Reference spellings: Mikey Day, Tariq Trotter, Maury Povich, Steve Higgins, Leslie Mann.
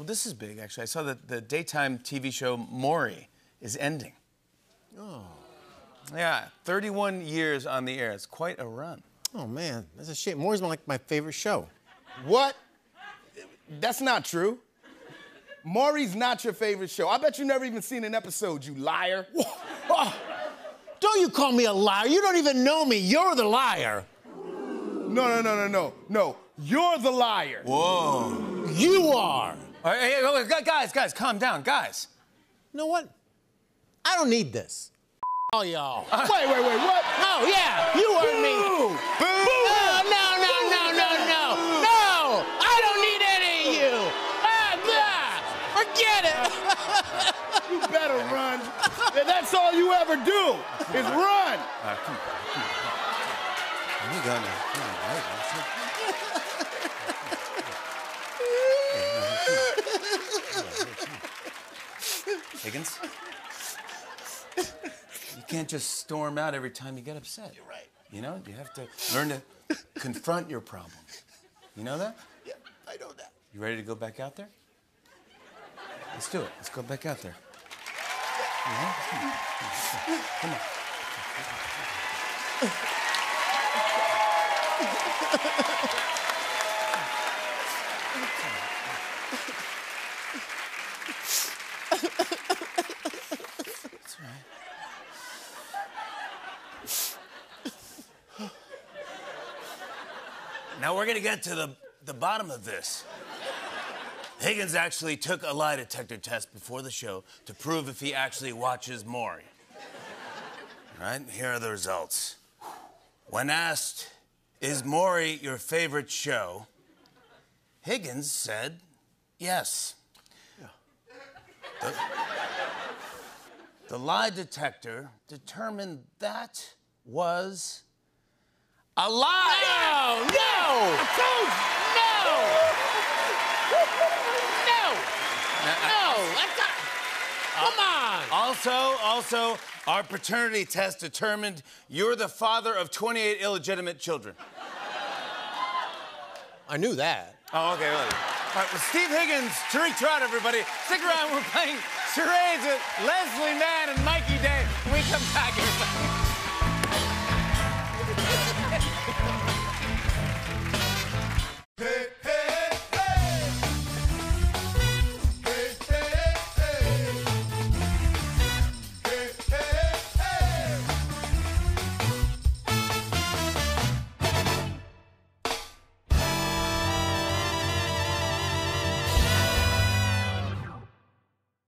Oh, this is big, actually. I saw that the daytime TV show Maury is ending. Oh. Yeah, 31 years on the air. It's quite a run. Oh, man, that's a shame. Maury's like my favorite show. What? That's not true. Maury's not your favorite show. I bet you've never even seen an episode, you liar. Oh, don't you call me a liar. You don't even know me. You're the liar. No. You're the liar. Whoa. You are. All right, hey, guys, calm down, guys. You know what? I don't need this. All y'all. Wait, what? Oh, yeah, you heard me. Boo! No. I don't need any of you. Forget it. You better run. That's all you ever do is run. You got me. Higgins? You can't just storm out every time you get upset. You're right. You know, you have to learn to confront your problem. You know that? Yeah, I know that. You ready to go back out there? Let's do it. Let's go back out there. Yeah. Come on. That's all right. Now we're gonna get to the bottom of this. Higgins actually took a lie detector test before the show to prove if he actually watches Maury. All right, here are the results. When asked, is Maury your favorite show? Higgins said, yes. Yeah. The lie detector determined that was a lie! No! I told you! No! That's not... Come on! Also, our paternity test determined you're the father of 28 illegitimate children. I knew that. Oh, okay. Well, all right, well, Steve Higgins, Tariq Trotter, everybody. Stick around, we're playing charades with Leslie Mann and Mikey Day. When we come back, everybody.